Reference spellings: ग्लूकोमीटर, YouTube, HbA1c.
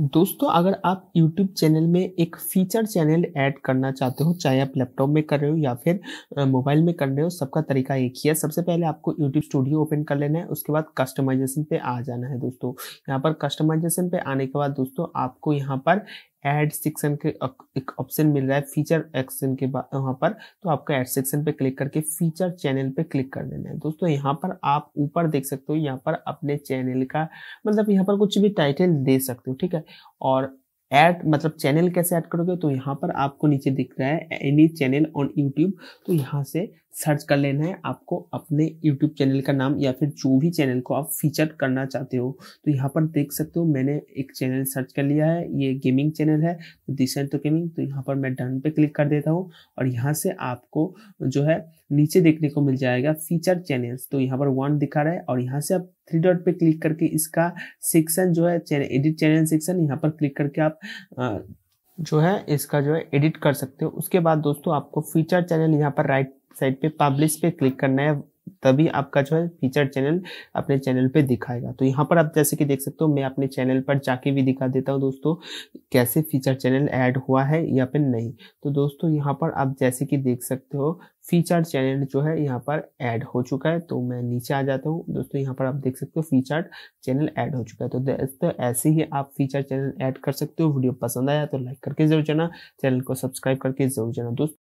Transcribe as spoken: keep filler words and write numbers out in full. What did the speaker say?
दोस्तों, अगर आप YouTube चैनल में एक फीचर चैनल ऐड करना चाहते हो, चाहे आप लैपटॉप में कर रहे हो या फिर मोबाइल में कर रहे हो, सबका तरीका एक ही है। सबसे पहले आपको YouTube स्टूडियो ओपन कर लेना है, उसके बाद कस्टमाइजेशन पे आ जाना है। दोस्तों यहाँ पर कस्टमाइजेशन पे आने के बाद दोस्तों आपको यहाँ पर एड सेक्शन के एक ऑप्शन मिल रहा है फीचर एक्शन के बाद वहाँ पर, तो आपको एड सेक्शन पे क्लिक करके फीचर चैनल पे क्लिक कर देना है। दोस्तों यहाँ पर आप ऊपर देख सकते हो, यहाँ पर अपने चैनल का मतलब यहाँ पर कुछ भी टाइटल दे सकते हो, ठीक है। और ऐड मतलब चैनल कैसे ऐड करोगे, तो यहाँ पर आपको नीचे दिख रहा है एनी चैनल ऑन यूट्यूब, तो यहाँ से सर्च कर लेना है आपको अपने यूट्यूब चैनल का नाम या फिर जो भी चैनल को आप फीचर करना चाहते हो। तो यहाँ पर देख सकते हो मैंने एक चैनल सर्च कर लिया है, ये गेमिंग चैनल है, डिसेंट तो गेमिंग, तो यहाँ पर मैं डन पे क्लिक कर देता हूँ और यहाँ से आपको जो है नीचे देखने को मिल जाएगा फीचर चैनल्स। तो यहाँ पर वन दिखा रहा है और यहाँ से आप थ्री डॉट पे क्लिक करके इसका सेक्शन जो है एडिट चैनल सेक्शन, यहाँ पर क्लिक करके आप आ, जो है इसका जो है एडिट कर सकते हो। उसके बाद दोस्तों आपको फीचर चैनल यहाँ पर राइट साइड पे पब्लिश पे क्लिक करना है, तभी आपका जो है फीचर चैनल अपने चैनल पे दिखाएगा। तो यहाँ पर आप जैसे कि देख सकते हो, मैं अपने चैनल पर जाके भी दिखा देता हूँ दोस्तों कैसे फीचर चैनल ऐड हुआ है या फिर नहीं। तो दोस्तों यहाँ पर आप जैसे कि देख सकते हो फीचर चैनल जो है यहाँ पर ऐड हो चुका है। तो मैं नीचे आ जाता हूँ। दोस्तों यहाँ पर आप देख सकते हो फीचर चैनल ऐड हो चुका है। तो दोस्तों ऐसे ही आप फीचर चैनल ऐड कर सकते हो। वीडियो पसंद आया तो लाइक करके जरूर जाना, चैनल को सब्सक्राइब करके जरूर जाना दोस्तों।